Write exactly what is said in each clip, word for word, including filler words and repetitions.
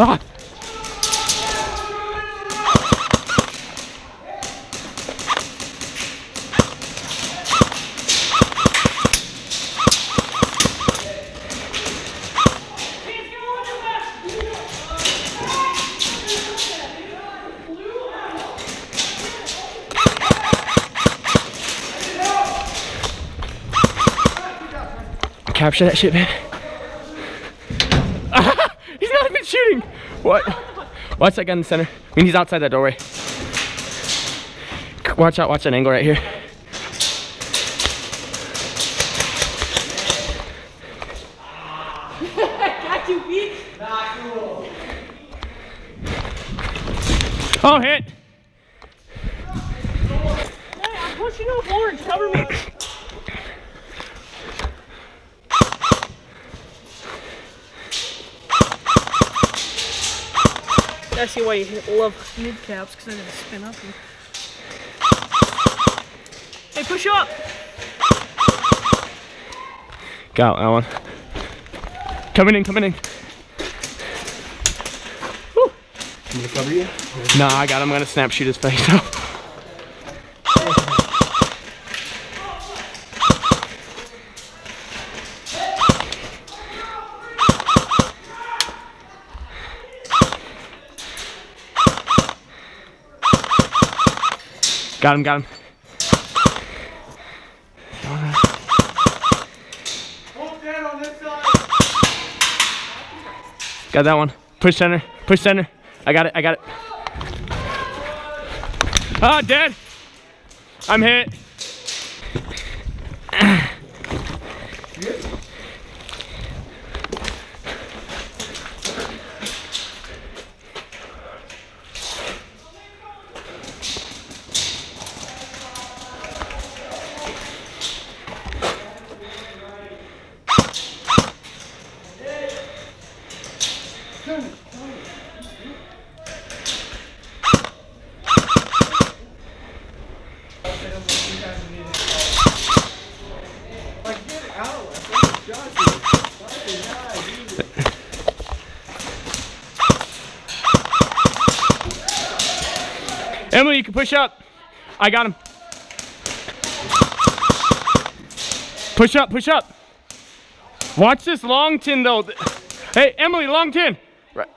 ¡Ah! Capture that shit, man. He's not even shooting. What? Watch that guy in the center. I mean, he's outside that doorway. Watch out, watch that angle right here. Got you beat. Not cool. Oh, hit. Hey, I'm pushing up orange. Cover me. I see why you love mid-caps, because I didn't spin up and... Hey, push up! Got that one. Coming in, coming in. Woo. Can you cover you? Nah, I got him. I'm going to snap shoot his face up. Got him, got him. Got that one. Push center, push center. I got it, I got it. Ah, oh, dead. I'm hit. Emily, you can push up. I got him. Push up, push up. Watch this long tin though. Hey, Emily, long tin. Right.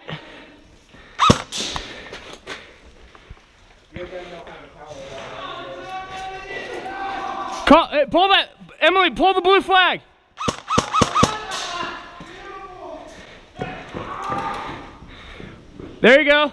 Call, hey, pull that, Emily, pull the blue flag. There you go.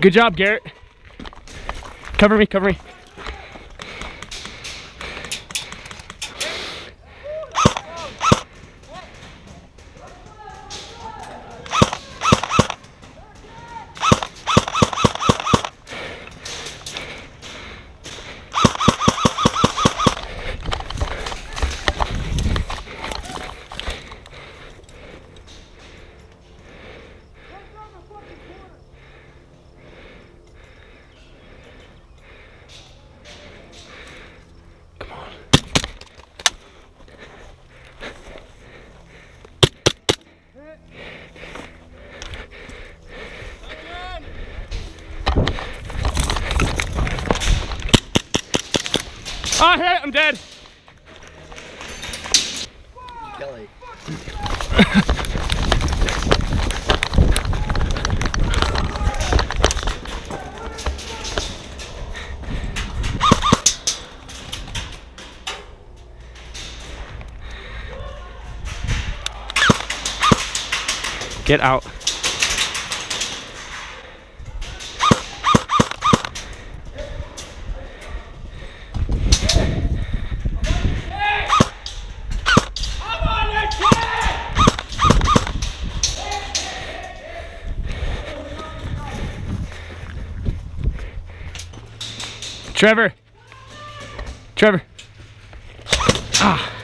Good job, Garrett. Cover me, cover me. I hit it, I'm dead. Kelly. Get out. Trevor! Trevor! Ah.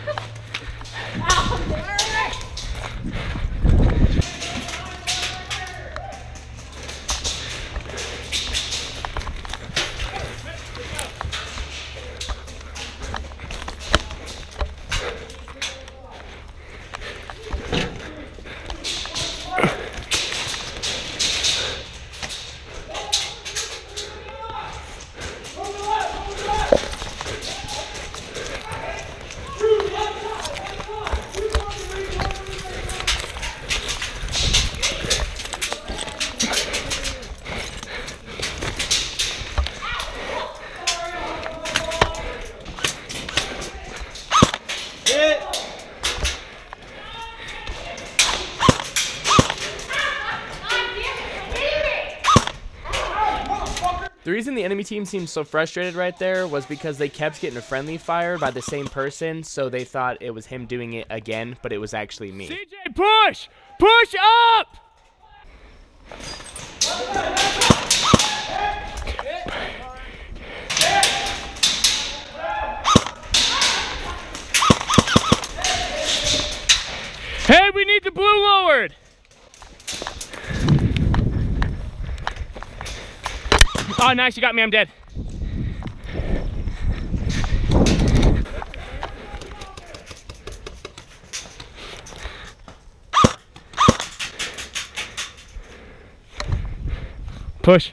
The reason the enemy team seemed so frustrated right there was because they kept getting a friendly fire by the same person, so they thought it was him doing it again, but it was actually me. C J, push! Push up! Hey, we need the blue lowered! Oh, nice, you got me, I'm dead. Push.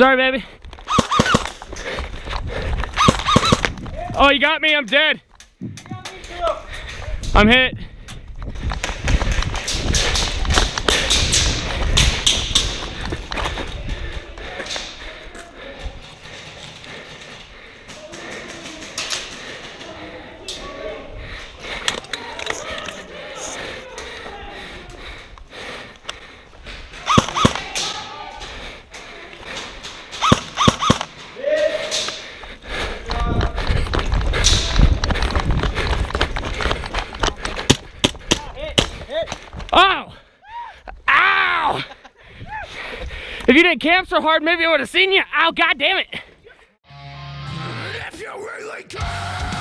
Sorry, baby. Oh, you got me, I'm dead. I'm hit. If you didn't camp so hard, maybe I would have seen you. Ow, God damn it. If you really care.